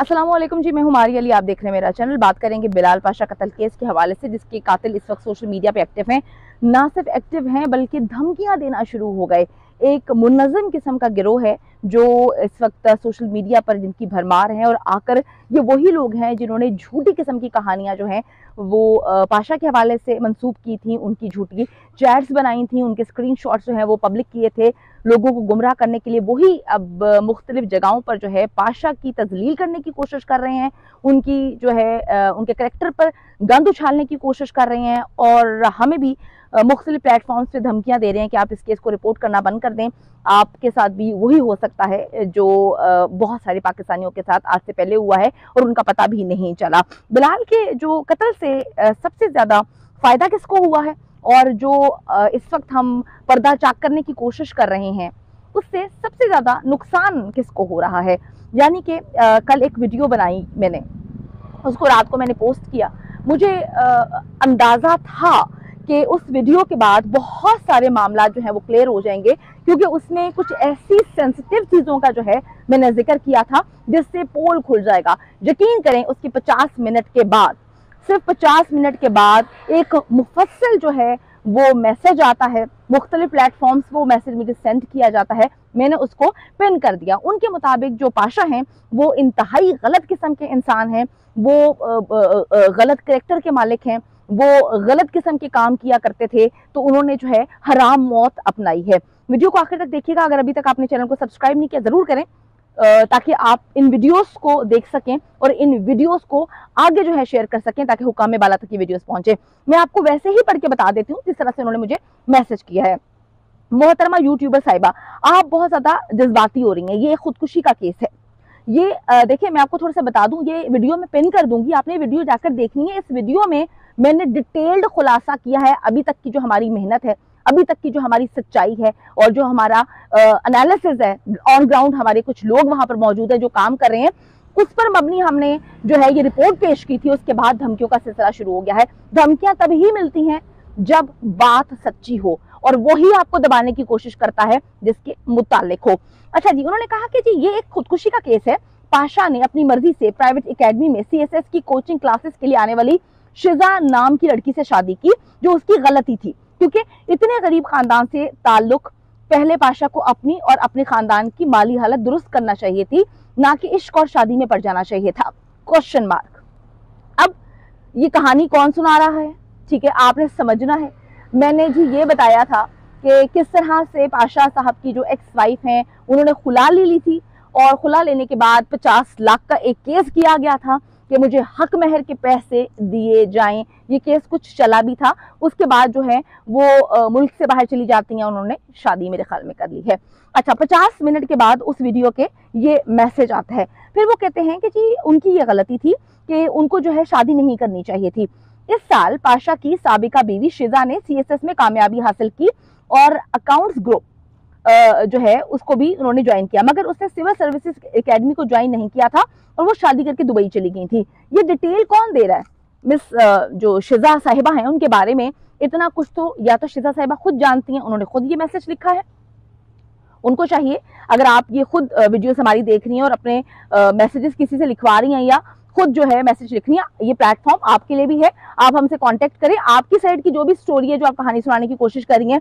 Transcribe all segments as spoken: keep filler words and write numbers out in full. अस्सलामुअलैकुम जी, मैं हूं मारिया अली, आप देख रहे हैं मेरा चैनल। बात करेंगे बिलाल पाशा कत्ल केस के हवाले से, जिसके कातिल इस वक्त सोशल मीडिया पे एक्टिव हैं। ना सिर्फ एक्टिव हैं बल्कि धमकियां देना शुरू हो गए। एक मुनज़्ज़म किस्म का गिरोह है जो इस वक्त सोशल मीडिया पर जिनकी भरमार है, और आकर ये वही लोग हैं जिन्होंने झूठी किस्म की कहानियां जो हैं वो पाशा के हवाले से मंसूब की थी, उनकी झूठी चैट्स बनाई थी, उनके स्क्रीनशॉट्स जो हैं वो पब्लिक किए थे लोगों को गुमराह करने के लिए। वही अब मुख्तलिफ जगहों पर जो है पाशा की तजलील करने की कोशिश कर रहे हैं, उनकी जो है उनके करैक्टर पर गंद उछालने की कोशिश कर रहे हैं, और हमें भी मुख्तलिफ प्लेटफॉर्म्स पे धमकियां दे रहे हैं कि आप इस केस को रिपोर्ट करना बंद कर दें, आपके साथ भी वही हो सकता है जो बहुत सारे पाकिस्तानियों के साथ आज से पहले हुआ है और उनका पता भी नहीं चला। बिलाल के जो कत्ल से सबसे ज़्यादा फ़ायदा किसको हुआ है और जो इस वक्त हम पर्दा चाक करने की कोशिश कर रहे हैं उससे सबसे ज़्यादा नुकसान किसको हो रहा है। यानी कि कल एक वीडियो बनाई मैंने, उसको रात को मैंने पोस्ट किया। मुझे अंदाज़ा था कि उस वीडियो के बाद बहुत सारे मामला जो हैं वो क्लियर हो जाएंगे, क्योंकि उसमें कुछ ऐसी सेंसिटिव चीज़ों का जो है मैंने जिक्र किया था जिससे पोल खुल जाएगा। यकीन करें, उसके पचास मिनट के बाद, सिर्फ पचास मिनट के बाद एक मुफस्सिल जो है वो मैसेज आता है, मुख्तलिफ प्लेटफॉर्म्स वो मैसेज मुझे सेंड किया जाता है। मैंने उसको पिन कर दिया। उनके मुताबिक जो पाशा हैं वो इंतहाई गलत किस्म के इंसान हैं, वो गलत करैक्टर के मालिक हैं, वो गलत किस्म के काम किया करते थे, तो उन्होंने जो है हराम मौत अपनाई है। वीडियो को आखिर तक देखिएगा। अगर अभी तक आपने चैनल को सब्सक्राइब नहीं किया ज़रूर करें, ताकि आप इन वीडियोस को देख सकें और इन वीडियोस को आगे जो है शेयर कर सकें, ताकि हुकाम बाला तक ये वीडियोस पहुंचे। मैं आपको वैसे ही पढ़ के बता देती हूँ जिस तरह से उन्होंने मुझे मैसेज किया है। मोहतरमा यूट्यूबर साहिबा, आप बहुत ज़्यादा जज्बाती हो रही हैं, ये खुदकुशी का केस है। ये देखिए, मैं आपको थोड़ा सा बता दूं, ये वीडियो में पिन कर दूंगी, आपने वीडियो जाकर देखनी है। इस वीडियो में मैंने डिटेल्ड खुलासा किया है अभी तक की जो हमारी मेहनत है, अभी तक की जो हमारी सच्चाई है, और जो हमारा एनालिसिस है ऑन ग्राउंड, हमारे कुछ लोग वहां पर मौजूद है जो काम कर रहे हैं, उस पर मबनी हमने जो है ये रिपोर्ट पेश की थी। उसके बाद धमकियों का सिलसिला शुरू हो गया है। धमकियां तभी मिलती हैं जब बात सच्ची हो, और वही आपको दबाने की कोशिश करता है जिसके मुतालिक हो। अच्छा जी, उन्होंने कहा कि जी ये एक खुदकुशी का केस है। पाशा ने अपनी मर्जी से प्राइवेट एकेडमी में सीएसएस की कोचिंग क्लासेस के लिए आने वाली शिजा नाम की लड़की से शादी की, जो उसकी गलती थी, क्योंकि इतने गरीब खानदान से ताल्लुक पहले पाशा को अपनी और अपने खानदान की माली हालत दुरुस्त करना चाहिए थी, ना कि इश्क और शादी में पड़ जाना चाहिए था। Question mark. अब ये कहानी कौन सुना रहा है, ठीक है, आपने समझना है। मैंने जी ये बताया था कि किस तरह से पाशा साहब की जो एक्स वाइफ हैं उन्होंने खुला ले ली थी, और खुला लेने के बाद पचास लाख का एक केस किया गया था कि मुझे हक महर के पैसे दिए जाएं। ये केस कुछ चला भी था। उसके बाद जो है वो आ, मुल्क से बाहर चली जाती हैं, उन्होंने शादी मेरे ख्याल में कर ली है। अच्छा, पचास मिनट के बाद उस वीडियो के ये मैसेज आता है। फिर वो कहते हैं कि जी उनकी ये गलती थी कि उनको जो है शादी नहीं करनी चाहिए थी। इस साल पाशा की साबिका बीवी शिजा ने सीएसएस में कामयाबी हासिल की और अकाउंट्स ग्रुप जो है उसको भी उन्होंने ज्वाइन किया, मगर उसने सिविल सर्विसेज एकेडमी को ज्वाइन नहीं किया था और वो शादी करके दुबई चली गई थी। ये डिटेल कौन दे रहा है? मिस जो शिजा साहिबा हैं उनके बारे में इतना कुछ तो या तो शिजा साहिबा खुद जानती हैं, उन्होंने खुद ये मैसेज लिखा है। उनको चाहिए, अगर आप ये खुद वीडियोस हमारी देख रही हैं और अपने मैसेजेस किसी से लिखवा रही हैं या खुद जो है मैसेज लिखनी है, ये प्लेटफॉर्म आपके लिए भी है। आप हमसे कांटेक्ट करें, आपकी साइड की जो भी स्टोरी है, जो आप कहानी सुनाने की कोशिश कर रही हैं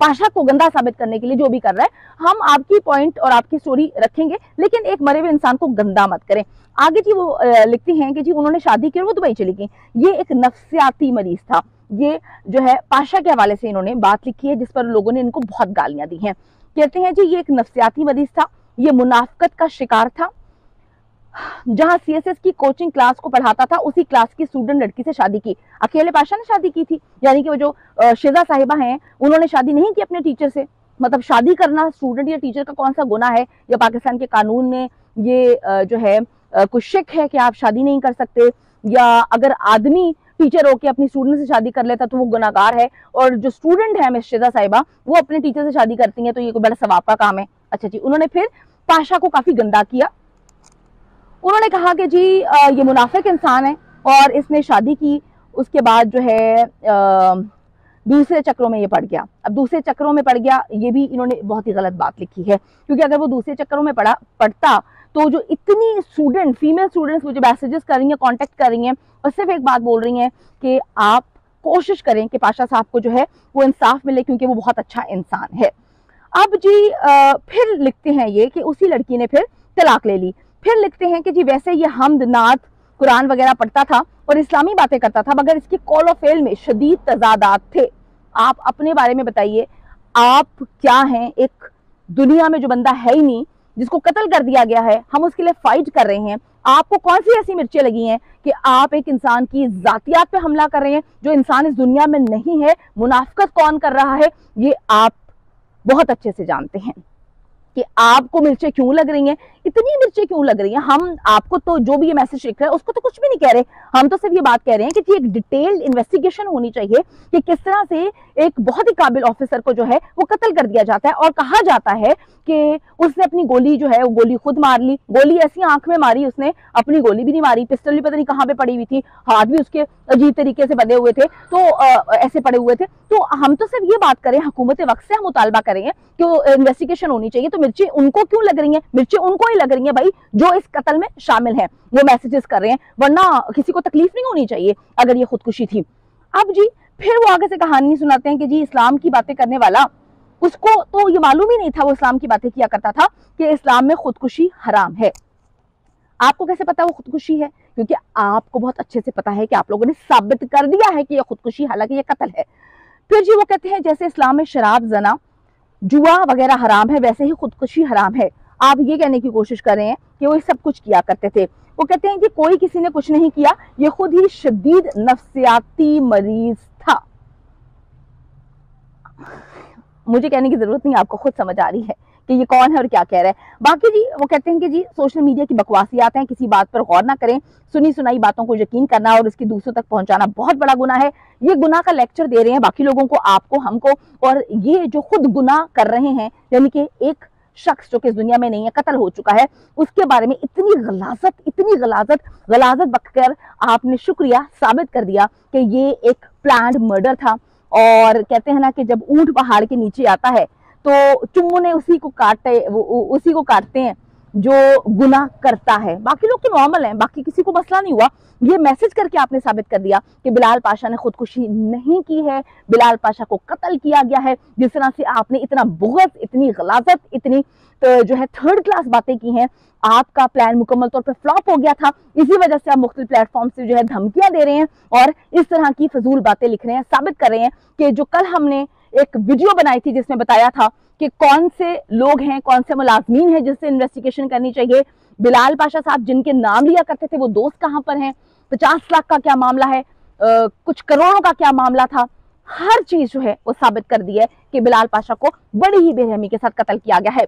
पाशा को गंदा साबित करने के लिए, जो भी कर रहा है, हम आपकी पॉइंट और आपकी स्टोरी रखेंगे, लेकिन एक मरे हुए इंसान को गंदा मत करें। आगे जी वो लिखती हैं कि जी उन्होंने शादी की और वो दुबई चली गई। ये एक नफ्सियाती मरीज था। ये जो है पाशा के हवाले से इन्होंने बात लिखी है जिस पर लोगों ने इनको बहुत गालियां दी हैं। कहते हैं जी ये एक नफ्सियाती मरीज था, ये मुनाफकत का शिकार था, जहाँ सीएसएस की कोचिंग क्लास को पढ़ाता था उसी क्लास की स्टूडेंट लड़की से शादी की। अकेले पाशा ने शादी की थी, यानी कि वो जो शिजा साहिबा हैं उन्होंने शादी नहीं की अपने टीचर से। मतलब शादी करना स्टूडेंट या टीचर का कौन सा गुनाह है, या पाकिस्तान के कानून में ये जो है कुछ शिक है कि आप शादी नहीं कर सकते, या अगर आदमी टीचर होके अपनी स्टूडेंट से शादी कर लेता तो वो गुनाहगार है, और जो स्टूडेंट है मिस शिजा साहिबा वो अपने टीचर से शादी करती हैं तो ये कोई बड़ा सवाब का काम है। अच्छा जी, उन्होंने फिर पाशा को काफ़ी गंदा किया। उन्होंने कहा कि जी ये मुनाफिक इंसान है और इसने शादी की, उसके बाद जो है दूसरे चक्रों में ये पड़ गया। अब दूसरे चक्रों में पड़ गया, ये भी इन्होंने बहुत ही गलत बात लिखी है, क्योंकि अगर वो दूसरे चक्रों में पड़ा पड़ता तो जो इतनी स्टूडेंट फीमेल स्टूडेंट्स मुझे मैसेजेस कर रही हैं, कॉन्टेक्ट कर रही हैं और सिर्फ एक बात बोल रही हैं कि आप कोशिश करें कि पाशा साहब को जो है वो इंसाफ मिले क्योंकि वो बहुत अच्छा इंसान है। अब जी आ, फिर लिखते हैं ये कि उसी लड़की ने फिर तलाक ले ली। फिर लिखते हैं कि जी वैसे ये हमद नात कुरान वगैरह पढ़ता था और इस्लामी बातें करता था मगर इसकी कॉल और फेल में शदीद तजादात थे। आप अपने बारे में बताइए, आप क्या हैं? एक दुनिया में जो बंदा है ही नहीं जिसको कत्ल कर दिया गया है, हम उसके लिए फाइट कर रहे हैं, आपको कौन सी ऐसी मिर्चें लगी हैं कि आप एक इंसान की जातियात पे हमला कर रहे हैं जो इंसान इस दुनिया में नहीं है? मुनाफकत कौन कर रहा है ये आप बहुत अच्छे से जानते हैं कि आपको मिर्चें क्यों लग रही हैं, इतनी मिर्चें क्यों लग रही हैं। हम आपको तो जो भी ये मैसेज लिख रहा है उसको तो कुछ भी नहीं कह रहे, हम तो सिर्फ ये बात कह रहे हैं कि एक डिटेल्ड इन्वेस्टिगेशन होनी चाहिए कि किस तरह से एक बहुत ही काबिल ऑफिसर को जो है वो कत्ल कर दिया जाता है और कहा जाता है कि उसने अपनी गोली जो है वो गोली खुद मार ली, गोली ऐसी आंख में मारी, उसने अपनी गोली भी नहीं मारी, पिस्टल भी पता नहीं कहाँ पे पड़ी हुई थी, हाथ भी उसके अजीब तरीके से बंधे हुए थे, तो आ, ऐसे पड़े हुए थे। तो हम तो सिर्फ ये बात करें, हुकूमत वक्त से हम मुतालबा करें कि इन्वेस्टिगेशन होनी चाहिए। तो मिर्ची उनको क्यों लग रही है? मिर्ची उनको ही लग रही है भाई जो इस कत्ल में शामिल है, वो मैसेजेस कर रहे हैं, वरना किसी को तकलीफ नहीं होनी चाहिए अगर ये खुदकुशी थी। अब जी फिर वो आगे से कहानी सुनाते हैं कि जी इस्लाम की बातें करने वाला, उसको तो ये मालूम ही नहीं था वो इस्लाम की बातें किया करता था, कि इस्लाम में खुदकुशी हराम है। आपको कैसे पता वो खुदकुशी है? क्योंकि आपको बहुत अच्छे से पता है कि आप लोगों ने साबित कर दिया है कि यह खुदकुशी, हालांकि यह कत्ल है। फिर जी वो कहते हैं जैसे इस्लाम में शराब, जना, जुआ वगैरह हराम है वैसे ही खुदकुशी हराम है। आप ये कहने की कोशिश कर रहे हैं कि वो सब कुछ किया करते थे। वो कहते हैं कि कोई किसी ने कुछ नहीं किया, ये खुद ही शदीद नफ्सियाती मरीज था। मुझे कहने की जरूरत नहीं, आपको खुद समझ आ रही है कि ये कौन है और क्या कह रहा है। बाकी जी वो कहते हैं कि जी सोशल मीडिया की बकवासियात हैं, किसी बात पर गौर ना करें, सुनी सुनाई बातों को यकीन करना और उसकी दूसरों तक पहुंचाना बहुत बड़ा गुनाह है। ये गुनाह का लेक्चर दे रहे हैं बाकी लोगों को, आपको, हमको, और ये जो खुद गुनाह कर रहे हैं यानी कि एक शख्स जो कि इस दुनिया में नहीं है, कत्ल हो चुका है, उसके बारे में इतनी गलाजत इतनी गलाजत गलाजत बककर आपने शुक्रिया साबित कर दिया कि ये एक प्लान्ड मर्डर था। और कहते हैं ना कि जब ऊंट पहाड़ के नीचे आता है तो चुम्मुने उसी को काटे उसी को काटते हैं जो गुनाह करता है। बाकी लोग तो नॉर्मल हैं, बाकी किसी को मसला नहीं हुआ। ये मैसेज करके आपने साबित कर दिया कि बिलाल पाशा ने खुदकुशी नहीं की है, बिलाल पाशा को कत्ल किया गया है। जिस तरह से आपने इतना बुग़्ज़, इतनी गलाजत, इतनी तो जो है थर्ड क्लास बातें की हैं, आपका प्लान मुकम्मल तौर पर फ्लॉप हो गया था। इसी वजह से आप मुख्तलिफ प्लेटफॉर्म से जो है धमकियाँ दे रहे हैं और इस तरह की फजूल बातें लिख रहे हैं, साबित कर रहे हैं कि जो कल हमने एक वीडियो बनाई थी जिसमें बताया था कि कौन से लोग हैं, कौन से मुलाजमीन हैं जिससे इन्वेस्टिगेशन करनी चाहिए, बिलाल पाशा साहब जिनके नाम लिया करते थे वो दोस्त कहाँ पर हैं, पचास लाख का क्या मामला है, आ, कुछ करोड़ों का क्या मामला था, हर चीज़ जो है वो साबित कर दी है कि बिलाल पाशा को बड़ी ही बेरहमी के साथ कत्ल किया गया है।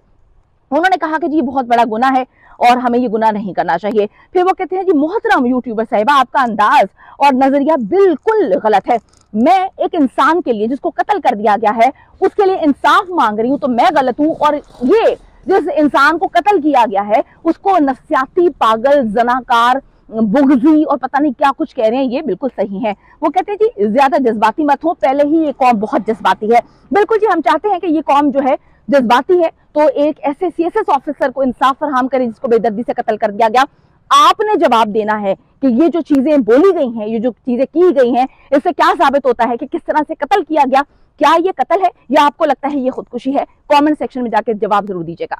उन्होंने कहा कि जी बहुत बड़ा गुनाह है और हमें ये गुनाह नहीं करना चाहिए। फिर वो कहते हैं जी मोहतरम यूट्यूबर साहिबा, आपका अंदाज और नजरिया बिल्कुल गलत है। मैं एक इंसान के लिए जिसको कत्ल कर दिया गया है उसके लिए इंसाफ मांग रही हूँ तो मैं गलत हूँ, और ये जिस इंसान को कत्ल किया गया है उसको नफ्सियाती, पागल, जनाकार, बुगजी और पता नहीं क्या कुछ कह रहे हैं, ये बिल्कुल सही है। वो कहते हैं जी ज्यादा जज्बाती मत हो, पहले ही ये कौम बहुत जज्बाती है। बिल्कुल जी, हम चाहते हैं कि ये कौम जो है जज्बाती है तो एक ऐसे सी एस एस ऑफिसर को इंसाफ फरहम करे जिसको बेदर्दी से कत्ल कर दिया गया। आपने जवाब देना है कि ये जो चीजें बोली गई हैं, ये जो चीजें की गई हैं, इससे क्या साबित होता है कि किस तरह से कत्ल किया गया, क्या ये कत्ल है या आपको लगता है ये खुदकुशी है? कमेंट सेक्शन में जाकर जवाब जरूर दीजिएगा।